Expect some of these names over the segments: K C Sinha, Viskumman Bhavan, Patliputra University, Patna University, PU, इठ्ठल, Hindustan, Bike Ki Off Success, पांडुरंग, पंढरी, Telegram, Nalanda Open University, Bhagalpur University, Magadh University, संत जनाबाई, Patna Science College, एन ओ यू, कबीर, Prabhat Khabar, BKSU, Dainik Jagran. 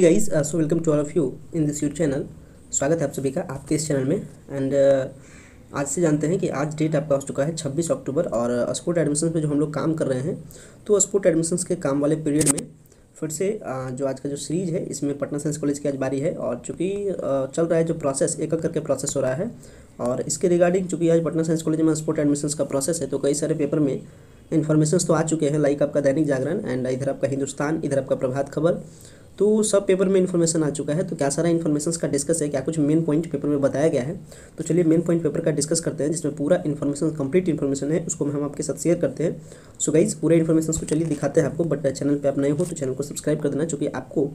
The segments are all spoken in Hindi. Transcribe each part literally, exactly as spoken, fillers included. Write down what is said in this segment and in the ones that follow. Hey guys, uh, so welcome to all of you in this YouTube channel। स्वागत है आप सभी का आपके इस चैनल में। एंड uh, आज से जानते हैं कि आज डेट आपका हो चुका है छब्बीस अक्टूबर और स्पोर्ट uh, एडमिशन्स पे जो हम लोग काम कर रहे हैं, तो स्पोर्ट एडमिशन्स के काम वाले पीरियड में फिर से uh, जो आज का जो सीरीज है इसमें पटना साइंस कॉलेज की आज बारी है। और चूँकि uh, चल रहा है जो प्रोसेस, एक करके प्रोसेस हो रहा है और इसके रिगार्डिंग चूँकि आज पटना साइंस कॉलेज में स्पोर्ट एडमिशन्स का प्रोसेस है, तो कई सारे पेपर में इन्फॉर्मेशंस तो आ चुके हैं, लाइक आपका दैनिक जागरण एंड इधर आपका हिंदुस्तान, इधर आपका प्रभात खबर, तो सब पेपर में इन्फॉर्मेशन आ चुका है। तो क्या सारा इन्फॉर्मेशन का डिस्कस है, क्या कुछ मेन पॉइंट पेपर में बताया गया है, तो चलिए मेन पॉइंट पेपर का डिस्कस करते हैं, जिसमें पूरा इन्फॉर्मेशन कंप्लीट इन्फॉर्मेशन है, उसको हम आपके साथ शेयर करते हैं। सो गाइज पूरे इन्फॉर्मेशन को चलिए दिखाते हैं आपको। बट चैनल पे आप नए हो तो चैनल को सब्सक्राइब कर देना, चूँकि आपको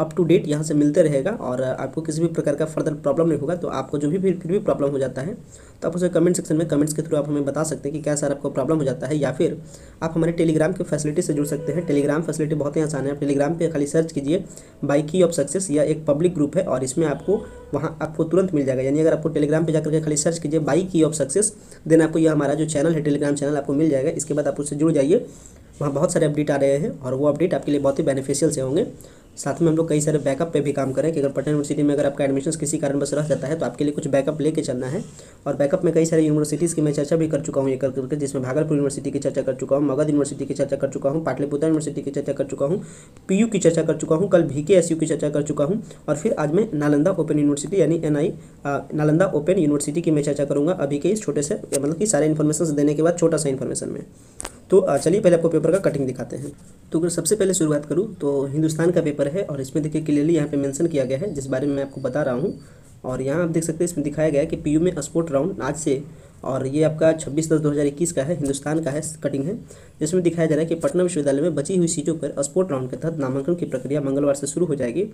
अप टू डेट यहाँ से मिलते रहेगा और आपको किसी भी प्रकार का फर्दर प्रॉब्लम नहीं होगा। तो आपको जो भी फिर फिर भी प्रॉब्लम हो जाता है तो आप उसे कमेंट सेक्शन में कमेंट्स के थ्रू आप हमें बता सकते हैं कि क्या सर आपको प्रॉब्लम हो जाता है, या फिर आप हमारे टेलीग्राम की फैसिलिटी से जुड़ सकते हैं। टेलीग्राम फैसिलिटी बहुत ही आसान है, आप टेलीग्राम पे खाली सर्च कीजिए बाइक की ऑफ सक्सेस, या एक पब्लिक ग्रुप है और इसमें आपको वहाँ आपको तुरंत मिल जाएगा। यानी अगर आपको टेलीग्राम पे जाकर के खाली सर्च कीजिए बाइक की ऑफ सक्सेस, देन आपको यह हमारा जो चैनल है टेलीग्राम चैनल आपको मिल जाएगा। इसके बाद आप उससे जुड़ जाइए, वहाँ बहुत सारे अपडेट आ रहे हैं और वो अपडेट आपके लिए बहुत ही बेनिफिशियल से होंगे। साथ में हम लोग कई सारे बैकअप पे भी काम करें कि अगर पटना यूनिवर्सिटी में अगर आपका एडमिशन्स किसी कारणवश रह जाता है तो आपके लिए कुछ बैकअप लेके चलना है। और बैकअप में कई सारे यूनिवर्सिटीज़ की मैं चर्चा भी कर चुका हूँ ये कर करके, जिसमें भागलपुर यूनिवर्सिटी की चर्चा कर चुका हूँ, मगध यूनिवर्सिटी की चर्चा कर चुका हूँ, पाटलिपुत्रा यूनिवर्सिटी की चर्चा कर चुका हूँ, पी यू की चर्चा कर चुका हूँ, कल बी के एस यू की चर्चा कर चुका हूँ, और फिर आज मैं नालंदा ओपन यूनिवर्सिटी यानी N I Nalanda open university की मैं चर्चा करूँगा अभी के इस छोटे से, मतलब कि सारे इन्फॉर्मेशन देने के बाद छोटा सा इन्फॉर्मेशन में। तो चलिए पहले आपको पेपर का कटिंग दिखाते हैं। तो अगर सबसे पहले शुरुआत करूँ तो हिंदुस्तान का पेपर है और इसमें देखिए क्लियरली यहाँ पे मेंशन किया गया है जिस बारे में मैं आपको बता रहा हूँ। और यहाँ आप देख सकते हैं इसमें दिखाया गया है कि पीयू में स्पोर्ट राउंड आज से, और ये आपका छब्बीस दस दो हज़ार इक्कीस का है, हिंदुस्तान का है, कटिंग है, जिसमें दिखाया जा रहा है कि पटना विश्वविद्यालय में बची हुई सीटों पर स्पोर्ट राउंड के तहत नामांकन की प्रक्रिया मंगलवार से शुरू हो जाएगी।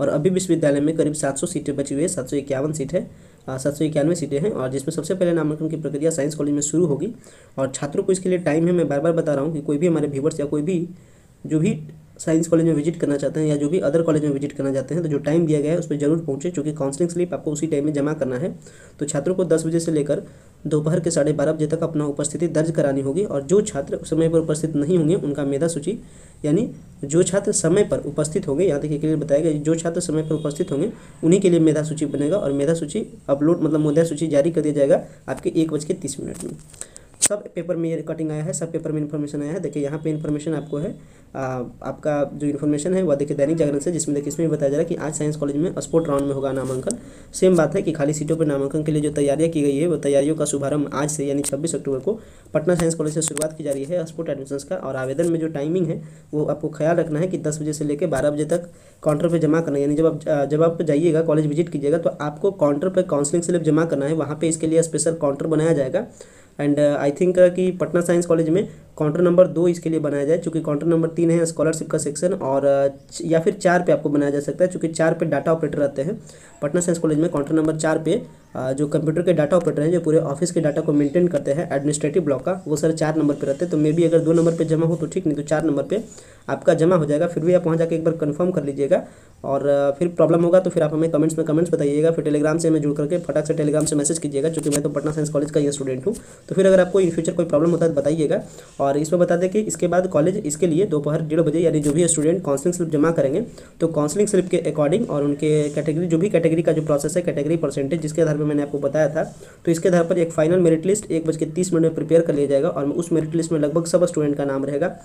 और अभी विश्वविद्यालय में करीब सात सौ सीटें बची हुई है, सात सौ इक्यावन सीट है सात सौ इक्यानवे सीटें हैं, और जिसमें सबसे पहले नामांकन की प्रक्रिया साइंस कॉलेज में शुरू होगी। और छात्रों को इसके लिए टाइम है, मैं बार बार बता रहा हूँ कि कोई भी हमारे व्यूवर्स या कोई भी जो भी साइंस कॉलेज में विजिट करना चाहते हैं या जो भी अदर कॉलेज में विजिट करना चाहते हैं, तो जो टाइम दिया गया है उस पर जरूर पहुँचे, क्योंकि काउंसलिंग स्लिप आपको उसी टाइम में जमा करना है। तो छात्रों को दस बजे से लेकर दोपहर के साढ़े बारह बजे तक अपना उपस्थिति दर्ज करानी होगी। और जो छात्र समय पर उपस्थित नहीं होंगे उनका मेधा सूची, यानी जो छात्र समय पर उपस्थित होंगे, यहाँ देखिए क्लियर बताया गया, जो छात्र समय पर उपस्थित होंगे उन्हीं के लिए मेधा सूची बनेगा। और मेधा सूची अपलोड मतलब मेधा सूची जारी कर दिया जाएगा आपके एक बज के तीस मिनट में। सब पेपर में ये कटिंग आया है, सब पेपर में इन्फॉर्मेशन आया है। देखिए यहाँ पे इन्फॉर्मेशन आपको है, आ, आपका जो इन्फॉर्मेशन है वह देखिए दैनिक जागरण से, जिसमें देखिए इसमें बताया जा रहा है कि आज साइंस कॉलेज में स्पोर्ट राउंड में होगा नामांकन। सेम बात है कि खाली सीटों पर नामांकन के लिए जो तैयारियाँ की गई है वो तैयारियों का शुभारंभ आज से यानी छब्बीस अक्टूबर को पटना साइंस कॉलेज से शुरुआत की जा रही है स्पोर्ट एडमिशन्स का। और आवेदन में जो टाइमिंग है वो आपको ख्याल रखना है कि दस बजे से लेकर बारह बजे तक काउंटर पर जमा करना है। यानी जब आप जब आप जाइएगा कॉलेज विजिट कीजिएगा तो आपको काउंटर पर काउंसलिंग स्लिप जमा करना है, वहाँ पर इसके लिए स्पेशल काउंटर बनाया जाएगा। एंड आई थिंक कि पटना साइंस कॉलेज में काउंटर नंबर दो इसके लिए बनाया जाए, चूँकि काउंटर नंबर तीन है स्कॉलरशिप का सेक्शन, और या फिर चार पे आपको बनाया जा सकता है, चूँकि चार पे डाटा ऑपरेटर रहते हैं। पटना साइंस कॉलेज में काउंटर नंबर चार पे जो कंप्यूटर के डाटा ऑपरेटर हैं, जो पूरे ऑफिस के डाटा को मेंटेन करते हैं एडमिनिस्ट्रेटिव ब्लॉक का, वो सर चार नंबर पर रहते हैं। तो मे बी अगर दो नंबर पर जमा हो तो ठीक, नहीं तो चार नंबर पर आपका जमा हो जाएगा। फिर भी आप वहाँ जाकर एक बार कन्फर्म कर लीजिएगा, और फिर प्रॉब्लम होगा तो फिर आप हमें कमेंट्स में कमेंट्स बताइएगा। फिर टेलीग्राम से हमें जुड़ करके फटाक से टेलीग्राम से मैसेज कीजिएगा, चूँकि मैं तो पटना साइंस कॉलेज का ही स्टूडेंट हूँ। तो फिर अगर आपको इन फ्यूचर कोई प्रॉब्लम होता है बताइएगा। और इसमें बता दें कि इसके बाद कॉलेज इसके लिए दोपहर डेढ़ बजे यानी जो भी स्टूडेंट काउंसलिंग स्लिप जमा करेंगे तो काउंसलिंग स्लिप के अकॉर्डिंग और उनके कैटेगरी जो भी कैटेगरी का जो प्रोसेस है, कैटेगरी परसेंटेज जिसके आधार पर मैंने आपको बताया था, तो इसके आधार पर एक फाइनल मेरिट लिस्ट एक बज के तीस मिनट में प्रिपेयर कर लिया जाएगा। और उस मेरिट लिस्ट में लगभग सब स्टूडेंट का नाम रहेगा।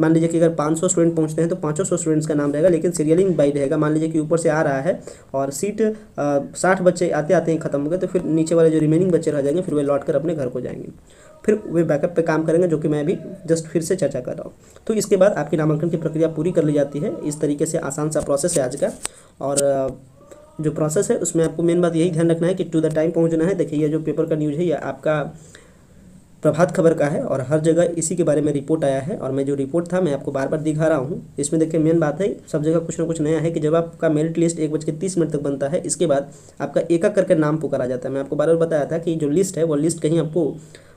मान लीजिए कि अगर पाँच सौ स्टूडेंट पहुँचते हैं तो पाँचों सौ स्टूडेंट्स का नाम रहेगा, लेकिन सीरियलिंग बाई रहेगा। मान लीजिए कि ऊपर से आ रहा है और सीट साठ बच्चे आते आते ही खत्म हो गए तो फिर नीचे वाले जो रिमेनिंग बच्चे रह जाएंगे फिर वे लौट कर अपने घर को जाएंगे, फिर वे बैकअप पे काम करेंगे, जो कि मैं भी जस्ट फिर से चर्चा कर रहा हूँ। तो इसके बाद आपकी नामांकन की प्रक्रिया पूरी कर ली जाती है। इस तरीके से आसान सा प्रोसेस है आज का। और जो प्रोसेस है उसमें आपको मेन बात यही ध्यान रखना है कि टू द टाइम पहुँचना है। देखिए ये जो पेपर का न्यूज़ है ये आपका प्रभात खबर का है और हर जगह इसी के बारे में रिपोर्ट आया है। और मैं जो रिपोर्ट था मैं आपको बार बार दिखा रहा हूँ। इसमें देखिए मेन बात है सब जगह कुछ ना कुछ नया है कि जब आपका मेरिट लिस्ट एक बज के तीस मिनट तक बनता है इसके बाद आपका एक एक करके नाम पुकारा जाता है। मैं आपको बार बार बताया था कि जो लिस्ट है वो लिस्ट कहीं आपको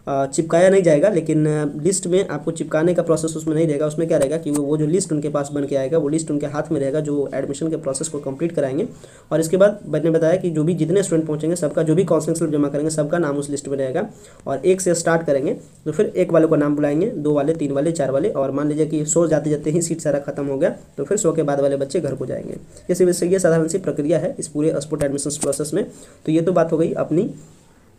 चिपकाया नहीं जाएगा, लेकिन लिस्ट में आपको चिपकाने का प्रोसेस उसमें नहीं रहेगा। उसमें क्या रहेगा कि वो जो लिस्ट उनके पास बन के आएगा वो लिस्ट उनके हाथ में रहेगा, जो एडमिशन के प्रोसेस को कंप्लीट कराएंगे। और इसके बाद मैंने बताया कि जो भी जितने स्टूडेंट पहुँचेंगे सबका जो भी काउंसलिंग स्लिप जमा करेंगे सबका नाम उस लिस्ट में रहेगा। और एक से स्टार्ट करेंगे तो फिर एक वाले को नाम बुलाएंगे, दो वाले, तीन वाले, चार वाले, और मान लीजिए कि सौ जाते जाते ही सीट सारा खत्म हो गया तो फिर सौ के बाद वाले बच्चे घर को जाएंगे। इसी वजह से ये साधारण सी प्रक्रिया है इस पूरे स्पोर्ट एडमिशन प्रोसेस में। तो ये तो बात हो गई अपनी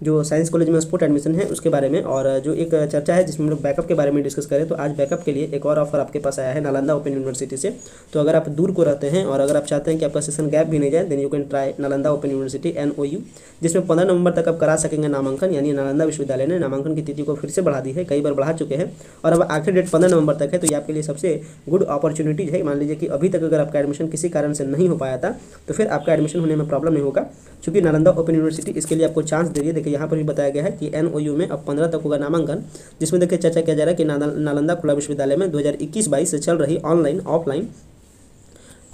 जो साइंस कॉलेज में स्पोर्ट एडमिशन है उसके बारे में। और जो एक चर्चा है जिसमें हम लोग बैकअप के बारे में डिस्कस करें, तो आज बैकअप के लिए एक और ऑफर आपके पास आया है नालंदा ओपन यूनिवर्सिटी से। तो अगर आप दूर को रहते हैं और अगर आप चाहते हैं कि आपका सेशन गैप भी नहीं जाए, then you can try Nalanda open university एन ओ यू, जिसमें पंद्रह नवंबर तक आप करा सकेंगे नामांकन। यानी नालंदा विश्वविद्यालय ने नामांकन की तिथि को फिर से बढ़ा दी है, कई बार बढ़ा चुके हैं, और अब आखिरी डेट पंद्रह नवंबर तक है। तो ये आपके लिए सबसे गुड अपॉर्चुनिटीज है। मान लीजिए कि अभी तक अगर आपका एडमिशन किसी कारण से नहीं हो पाया था तो फिर आपका एडमिशन होने में प्रॉब्लम नहीं होगा, क्योंकि नालंदा ओपन यूनिवर्सिटी इसके लिए आपको चांस दे रही है। यहाँ पर भी बताया गया है कि एन ओ यू में अब पंद्रह तक होगा नामांकन, जिसमें देखिए चर्चा किया जा रहा है कि नालंदा खुला विश्वविद्यालय में दो हज़ार इक्कीस बाईस से चल रही ऑनलाइन ऑफलाइन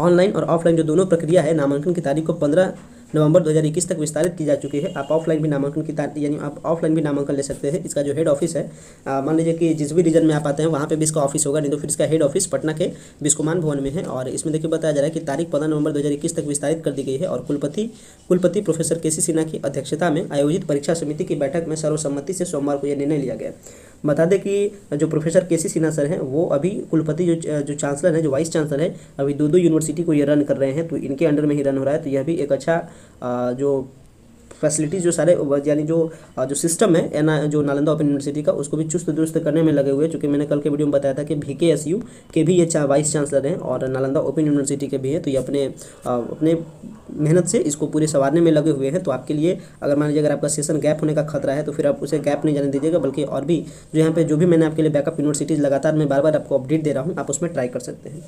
ऑनलाइन और ऑफलाइन जो दोनों प्रक्रिया है नामांकन की तारीख को पंद्रह नवंबर दो हज़ार इक्कीस तक विस्तारित की जा चुकी है। आप ऑफलाइन भी नामांकन की तारीख यानी आप ऑफलाइन भी नामांकन ले सकते हैं। इसका जो हेड ऑफिस है, मान लीजिए कि जिस भी रीजन में आप आते हैं वहाँ पे भी इसका ऑफिस होगा, नहीं तो फिर इसका हेड ऑफिस पटना के विस्कुमान भवन में है। और इसमें देखिए बताया जा रहा है कि तारीख पंद्रह नवंबर दो हज़ार इक्कीस तक विस्तारित कर दी गई है। और कुलपति कुलपति प्रोफेसर के सी सिन्हा की अध्यक्षता में आयोजित परीक्षा समिति की बैठक में सर्वसम्मति से सोमवार को यह निर्णय लिया गया। बता दें कि जो प्रोफेसर के सी सिन्हा सर हैं वो अभी कुलपति जो जो चांसलर हैं, जो वाइस चांसलर है, अभी दो दो यूनिवर्सिटी को ये रन कर रहे हैं, तो इनके अंडर में ही रन हो रहा है। तो यह भी एक अच्छा जो फैसिलिटीज़ जो सारे यानी जो जो सिस्टम है ना जो नालंदा ओपन यूनिवर्सिटी का, उसको भी चुस्त दुरुस्त करने में लगे हुए। चूँकि मैंने कल के वीडियो में बताया था कि बी के एस यू के भी ये वाइस चांसलर हैं और नालंदा ओपन यूनिवर्सिटी के भी हैं, तो ये अपने अपने मेहनत से इसको पूरे संवारने में लगे हुए हैं। तो आपके लिए अगर मान लीजिए अगर आपका सेशन गैप होने का खतरा है तो फिर आप उसे गैप नहीं जाने दीजिएगा, बल्कि और भी जो यहाँ पर जो भी मैंने आपके लिए बैकअप यूनिवर्सिटीज़ लगातार मैं बार बार आपको अपडेट दे रहा हूँ, आप उसमें ट्राई कर सकते हैं।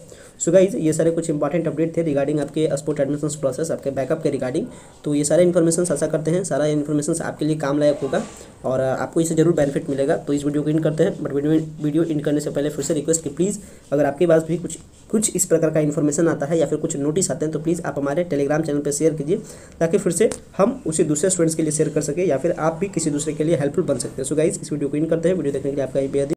सो गाइस, ये सारे कुछ इंपॉर्टेंट अपडेट थे रिगार्डिंग आपके स्पोर्ट एडमिशन प्रोसेस, आपके बैकअप के रिगार्डिंग। तो ये सारे इन्फॉर्मेशन आशा करते हैं सारा इन्फॉर्मेशन आपके लिए काम लायक होगा और आपको इससे जरूर बेनिफिट मिलेगा। तो इस वीडियो को एंड करते हैं, बट वीडियो वीडियो एंड करने से पहले फिर से रिक्वेस्ट कि प्लीज़ अगर आपके पास भी कुछ कुछ इस प्रकार का इन्फॉर्मेशन आता है या फिर कुछ नोटिस आते हैं तो प्लीज़ आप हमारे टेलीग्राम चैनल पर शेयर कीजिए, ताकि फिर से हम उसे दूसरे स्टूडेंट्स के लिए शेयर कर सकें या फिर आप भी किसी दूसरे के लिए हेल्पफुल बन सकते हैं। सो गाइज, इस वीडियो को एंड करते हैं। वीडियो देखने के लिए आपका बेहद